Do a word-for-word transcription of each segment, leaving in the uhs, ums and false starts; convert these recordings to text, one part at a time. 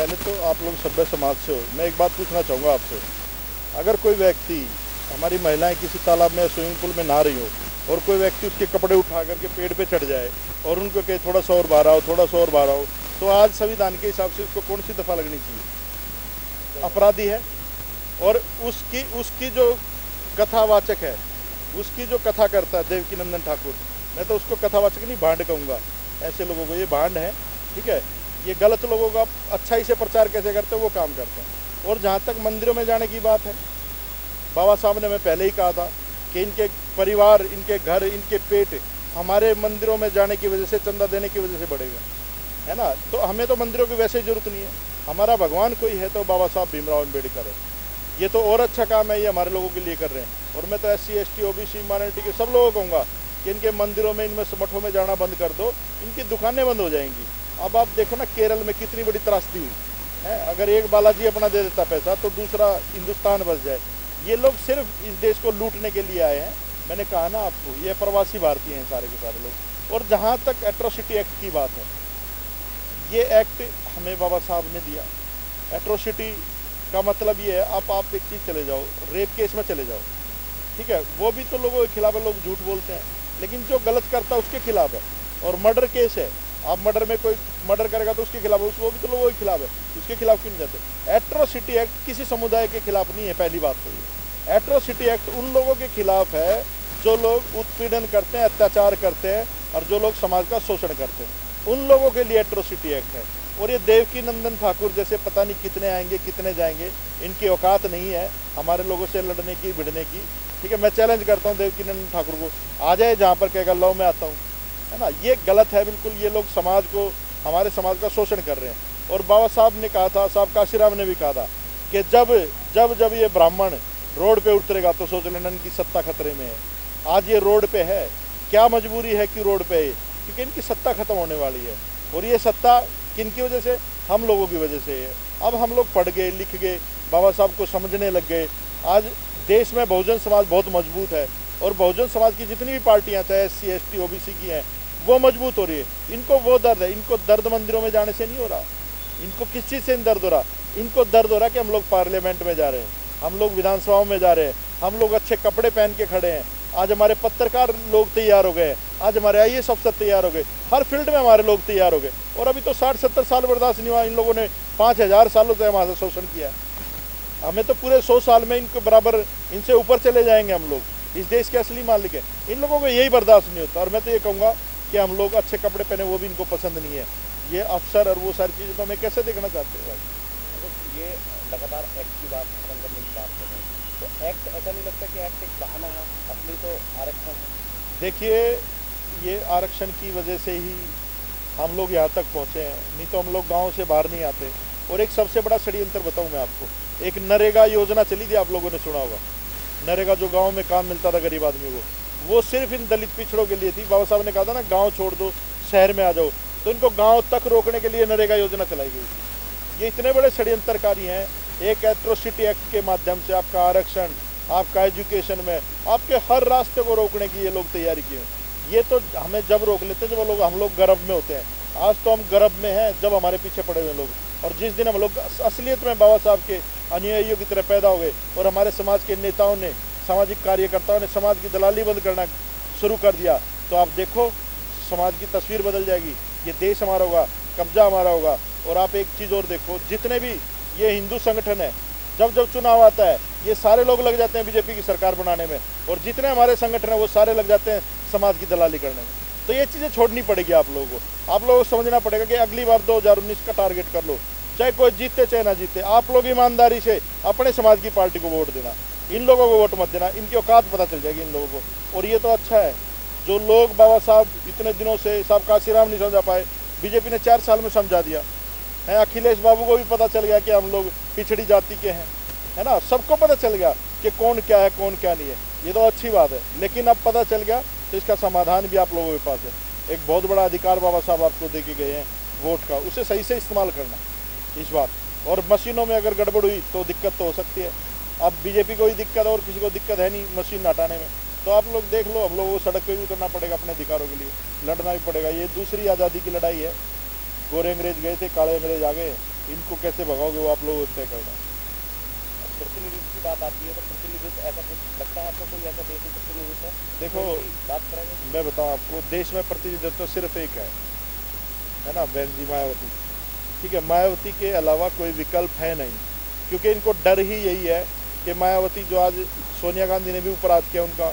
पहले तो आप लोग सभ्य समाज से हो। मैं एक बात पूछना चाहूँगा आपसे, अगर कोई व्यक्ति, हमारी महिलाएं किसी तालाब में स्विमिंग पूल में नहा रही हो और कोई व्यक्ति उसके कपड़े उठा करके पेड़ पे चढ़ जाए और उनको कहे थोड़ा सा और बाहर आओ, थोड़ा सा और बाहर आओ, तो आज संविधान के हिसाब से उसको कौन सी दफ़ा लगनी चाहिए? अपराधी है। और उसकी उसकी जो कथावाचक है, उसकी जो कथा करता है देवकी नंदन ठाकुर, मैं तो उसको कथावाचक नहीं, भांड कहूँगा ऐसे लोगों को। ये भांड है, ठीक है, ये गलत लोगों का अच्छाई से प्रचार कैसे करते हैं वो काम करते हैं। और जहाँ तक मंदिरों में जाने की बात है, बाबा साहब ने हमें पहले ही कहा था कि इनके परिवार, इनके घर, इनके पेट हमारे मंदिरों में जाने की वजह से, चंदा देने की वजह से बढ़ेगा, है ना। तो हमें तो मंदिरों की वैसे ज़रूरत नहीं है, हमारा भगवान कोई है तो बाबा साहब भीमराव अम्बेडकर है। ये तो और अच्छा काम है, ये हमारे लोगों के लिए कर रहे हैं। और मैं तो S C, S T, O B C, minority के सब लोगों को कहूँगा कि इनके मंदिरों में, इनमें मठों में जाना बंद कर दो, इनकी दुकानें बंद हो जाएंगी। अब आप देखो ना केरल में कितनी बड़ी त्रासदी हुई है, अगर एक बालाजी अपना दे देता पैसा तो दूसरा हिंदुस्तान बस जाए। ये लोग सिर्फ इस देश को लूटने के लिए आए हैं। मैंने कहा ना आपको, ये प्रवासी भारतीय हैं सारे के सारे लोग। और जहाँ तक एट्रोसिटी एक्ट की बात है, ये एक्ट हमें बाबा साहब ने दिया। एट्रोसिटी का मतलब ये है, आप आप एक चीज़ चले जाओ, रेप केस में चले जाओ, ठीक है, वो भी तो लोगों के खिलाफ लोग झूठ बोलते हैं, लेकिन जो गलत करता है उसके खिलाफ है। और मर्डर केस है, आप मर्डर में कोई मर्डर करेगा तो उसके खिलाफ, उस वो भी तो लोगों के खिलाफ है, उसके खिलाफ क्यों नहीं जाते? एट्रोसिटी एक्ट किसी समुदाय के खिलाफ नहीं है, पहली बात तो ये। एट्रोसिटी एक्ट उन लोगों के खिलाफ है जो लोग उत्पीड़न करते हैं, अत्याचार करते हैं और जो लोग समाज का शोषण करते हैं, उन लोगों के लिए एट्रोसिटी एक्ट है। और ये देवकी नंदन ठाकुर जैसे पता नहीं कितने आएंगे कितने जाएंगे, इनकी औकात नहीं है हमारे लोगों से लड़ने की, भिड़ने की, ठीक है। मैं चैलेंज करता हूँ देवकी नंदन ठाकुर को, आ जाए जहाँ पर कहेगा लव मैं आता हूँ, है ना। ये गलत है बिल्कुल, ये लोग समाज को, हमारे समाज का शोषण कर रहे हैं। और बाबा साहब ने कहा था, साहब काशीराम ने भी कहा था कि जब जब जब ये ब्राह्मण रोड पे उतरेगा तो सोच लेना इनकी सत्ता खतरे में है। आज ये रोड पे है, क्या मजबूरी है कि रोड पे है, क्योंकि इनकी सत्ता खत्म होने वाली है। और ये सत्ता किन की वजह से? हम लोगों की वजह से है। अब हम लोग पढ़ गए, लिख गए, बाबा साहब को समझने लग गए। आज देश में बहुजन समाज बहुत मजबूत है और बहुजन समाज की जितनी भी पार्टियाँ, चाहे S C, S T, O B C की हैं, वो मजबूत हो रही है। इनको वो दर्द है, इनको दर्द मंदिरों में जाने से नहीं हो रहा। इनको किस चीज़ से दर्द हो रहा? इनको दर्द हो रहा कि हम लोग पार्लियामेंट में जा रहे हैं, हम लोग विधानसभाओं में जा रहे हैं, हम लोग अच्छे कपड़े पहन के खड़े हैं, आज हमारे पत्रकार लोग तैयार हो गए, आज हमारे आई एस अफसर तैयार हो गए, हर फील्ड में हमारे लोग तैयार हो गए। और अभी तो साठ सत्तर साल बर्दाश्त नहीं हुआ, इन लोगों ने पाँच हज़ार सालों से हमारा शोषण किया। हमें तो पूरे सौ साल में इनको बराबर, इनसे ऊपर चले जाएंगे हम लोग, इस देश के असली मालिक हैं। इन लोगों को यही बर्दाश्त नहीं होता। और मैं तो ये कहूँगा कि हम लोग अच्छे कपड़े पहने, वो भी इनको पसंद नहीं है। ये अफसर और वो सारी चीज़ें तो हमें कैसे देखना चाहते हैं? तो ये लगातार एक्ट की बात खत्म करने की बात कर रहे हैं, तो एक्ट, ऐसा नहीं लगता कि एक्ट एक बहाना है, अपनी तो आरक्षण है। देखिए, ये आरक्षण की वजह से ही हम लोग यहाँ तक पहुँचे हैं, नहीं तो हम लोग गाँव से बाहर नहीं आते। और एक सबसे बड़ा षड्यंत्र बताऊँ मैं आपको, एक नरेगा योजना चली थी, आप लोगों ने सुना होगा। नरेगा जो गाँव में काम मिलता था गरीब आदमी को, वो सिर्फ इन दलित पिछड़ों के लिए थी। बाबा साहब ने कहा था ना गांव छोड़ दो, शहर में आ जाओ, तो इनको गांव तक रोकने के लिए नरेगा योजना चलाई गई थी। ये इतने बड़े षड्यंत्रकारी हैं। एक एट्रोसिटी एक्ट के माध्यम से आपका आरक्षण, आपका एजुकेशन में, आपके हर रास्ते को रोकने की ये लोग तैयारी किए। ये तो हमें जब रोक लेते हैं जब लोग, हम लोग गर्भ में होते हैं। आज तो हम गर्भ में हैं जब हमारे पीछे पड़े हुए लोग। और जिस दिन हम लोग असलियत में बाबा साहब के अनुयायियों की तरह पैदा हो गए और हमारे समाज के नेताओं ने, सामाजिक कार्यकर्ताओं ने समाज की दलाली बंद करना शुरू कर दिया, तो आप देखो समाज की तस्वीर बदल जाएगी। ये देश हमारा होगा, कब्जा हमारा होगा। और आप एक चीज़ और देखो, जितने भी ये हिंदू संगठन है, जब जब चुनाव आता है ये सारे लोग लग जाते हैं बीजेपी की सरकार बनाने में, और जितने हमारे संगठन हैं वो सारे लग जाते हैं समाज की दलाली करने में। तो ये चीज़ें छोड़नी पड़ेगी आप लोगों को। आप लोगों को समझना पड़ेगा कि अगली बार दो हज़ार उन्नीस का टारगेट कर लो, चाहे कोई जीते चाहे ना जीते। आप लोग ईमानदारी से अपने समाज की पार्टी को वोट देना, इन लोगों को वोट मत देना। इनकी औकात पता चल जाएगी इन लोगों को। और ये तो अच्छा है जो लोग बाबा साहब इतने दिनों से, साहब काशीराम नहीं समझा पाए, बीजेपी ने चार साल में समझा दिया है। अखिलेश बाबू को भी पता चल गया कि हम लोग पिछड़ी जाति के हैं, है ना। सबको पता चल गया कि कौन क्या है कौन क्या नहीं है, ये तो अच्छी बात है। लेकिन अब पता चल गया तो इसका समाधान भी आप लोगों के पास है। एक बहुत बड़ा अधिकार बाबा साहब आपको दे के गए हैं वोट का, उसे सही से इस्तेमाल करना इस बात। और मशीनों में अगर गड़बड़ हुई तो दिक्कत तो हो सकती है। अब बीजेपी को ही दिक्कत है और किसी को दिक्कत है नहीं मशीन हटाने में। तो आप लोग देख लो, अब लोगों को सड़क पे भी उतरना पड़ेगा, अपने अधिकारों के लिए लड़ना भी पड़ेगा। ये दूसरी आज़ादी की लड़ाई है। गोरे अंग्रेज गए थे, काले अंग्रेज आ गए। इनको कैसे भगाओगे वो आप लोग तय करना। प्रतिनिधित्व की बात आती है तो प्रतिनिधित्व ऐसा कुछ लगता है आपको कोई ऐसा देश में प्रतिनिधित्व है? देखो बात करेंगे, मैं बताऊँ आपको, देश में प्रतिनिधित्व सिर्फ एक है है ना, बहन जी मायावती, ठीक है। मायावती के अलावा कोई विकल्प है नहीं, क्योंकि इनको डर ही यही है कि मायावती जो आज सोनिया गांधी ने भी अपराध किया उनका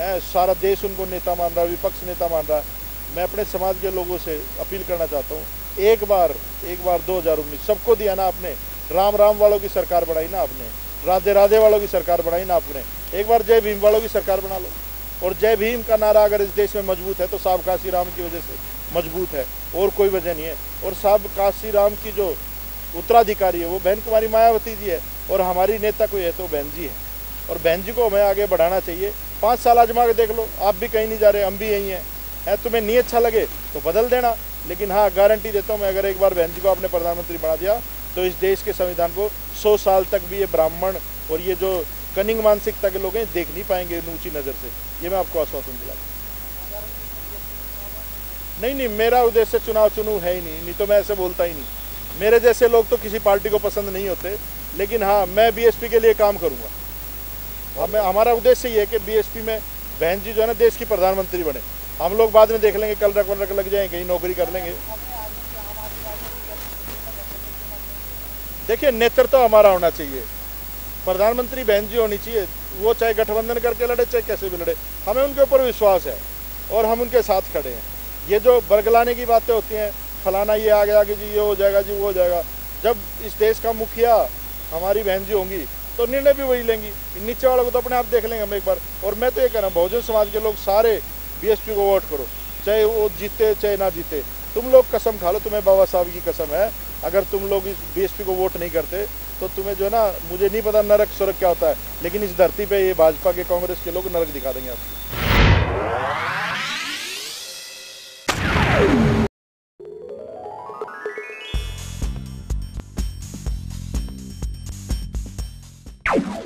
है, सारा देश उनको नेता मान रहा है, विपक्ष नेता मान रहा है। मैं अपने समाज के लोगों से अपील करना चाहता हूँ, एक बार एक बार दो हज़ार उन्नीस सबको दिया ना आपने, राम राम वालों की सरकार बनाई ना आपने, राधे राधे वालों की सरकार बनाई ना आपने, एक बार जय भीम वालों की सरकार बना लो। और जय भीम का नारा अगर इस देश में मजबूत है तो साहब काशी राम की वजह से मजबूत है, और कोई वजह नहीं है। और साहब काशी राम की जो उत्तराधिकारी है वो बहन कुमारी मायावती जी है, और हमारी नेता कोई है तो बहन जी है, और बहन जी को हमें आगे बढ़ाना चाहिए। पाँच साल आजमा के देख लो, आप भी कहीं नहीं जा रहे, हम भी यहीं हैं है, तुम्हें नहीं अच्छा लगे तो बदल देना, लेकिन हाँ गारंटी देता हूँ मैं, अगर एक बार बहन जी को आपने प्रधानमंत्री बना दिया तो इस देश के संविधान को सौ साल तक भी ये ब्राह्मण और ये जो कनिंग मानसिकता के लोग हैं देख नहीं पाएंगे ऊंची नज़र से, ये मैं आपको आश्वासन दिलाता हूँ। नहीं नहीं, मेरा उद्देश्य चुनाव चुनू है ही नहीं, नहीं तो मैं ऐसे बोलता ही नहीं। मेरे जैसे लोग तो किसी पार्टी को पसंद नहीं होते, लेकिन हाँ मैं बीएसपी के लिए काम करूँगा। हमें हमारा उद्देश्य ये है कि बीएसपी में बहन जी जो है ना देश की प्रधानमंत्री बने, हम लोग बाद में देख लेंगे, कल रख रख लग जाएंगे, कहीं नौकरी कर लेंगे। देखिए नेतृत्व तो हमारा होना चाहिए, प्रधानमंत्री बहन जी होनी चाहिए, वो चाहे गठबंधन करके लड़े चाहे कैसे भी लड़े, हमें उनके ऊपर विश्वास है और हम उनके साथ खड़े हैं। ये जो बरगलाने की बातें होती हैं, फलाना ये आ गया कि जी ये हो जाएगा जी वो हो जाएगा, जब इस देश का मुखिया हमारी बहन जी होंगी तो निर्णय भी वही लेंगी, नीचे वालों को तो अपने आप देख लेंगे हम एक बार। और मैं तो ये कह रहा हूँ बहुजन समाज के लोग सारे बीएसपी को वोट करो, चाहे वो जीते चाहे ना जीते। तुम लोग कसम खा लो, तुम्हें बाबा साहब की कसम है, अगर तुम लोग इस बीएसपी को वोट नहीं करते तो तुम्हें जो है ना, मुझे नहीं पता नरक स्वर्ग क्या होता है, लेकिन इस धरती पे ये भाजपा के कांग्रेस के लोग नरक दिखा देंगे आपको।